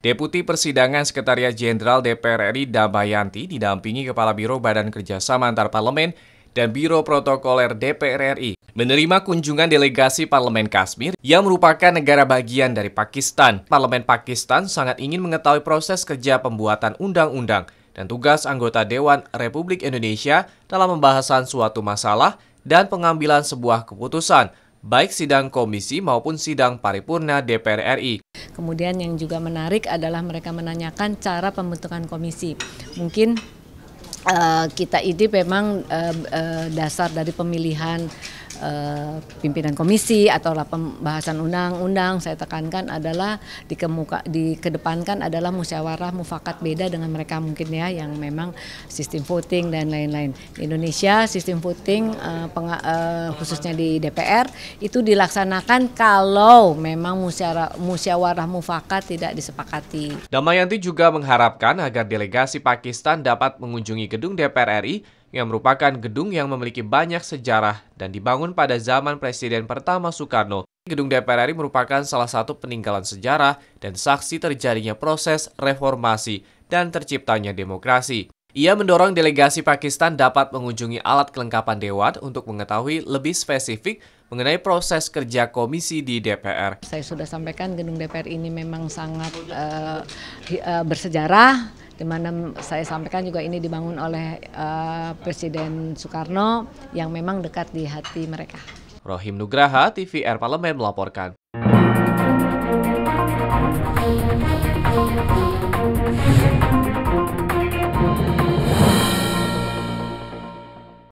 Deputi Persidangan Sekretariat Jenderal DPR RI Damayanti didampingi Kepala Biro Badan Kerjasama Antar Parlemen dan Biro Protokoler DPR RI menerima kunjungan delegasi Parlemen Kasmir yang merupakan negara bagian dari Pakistan. Parlemen Pakistan sangat ingin mengetahui proses kerja pembuatan undang-undang dan tugas anggota Dewan Republik Indonesia dalam pembahasan suatu masalah dan pengambilan sebuah keputusan, baik sidang komisi maupun sidang paripurna DPR RI. Kemudian yang juga menarik adalah mereka menanyakan cara pembentukan komisi. Mungkin kita ini memang dasar dari pemilihan pimpinan komisi atau pembahasan undang-undang, saya tekankan adalah dikedepankan adalah musyawarah mufakat, beda dengan mereka mungkin ya yang memang sistem voting dan lain-lain. Di Indonesia sistem voting khususnya di DPR itu dilaksanakan kalau memang musyawarah mufakat tidak disepakati. Damayanti juga mengharapkan agar delegasi Pakistan dapat mengunjungi gedung DPR RI yang merupakan gedung yang memiliki banyak sejarah dan dibangun pada zaman Presiden pertama Soekarno. Gedung DPR RI merupakan salah satu peninggalan sejarah dan saksi terjadinya proses reformasi dan terciptanya demokrasi. Ia mendorong delegasi Pakistan dapat mengunjungi alat kelengkapan dewan untuk mengetahui lebih spesifik mengenai proses kerja komisi di DPR. Saya sudah sampaikan gedung DPR ini memang sangat bersejarah, di mana saya sampaikan juga ini dibangun oleh Presiden Soekarno yang memang dekat di hati mereka. Rohim Nugraha, TVR Parlemen melaporkan.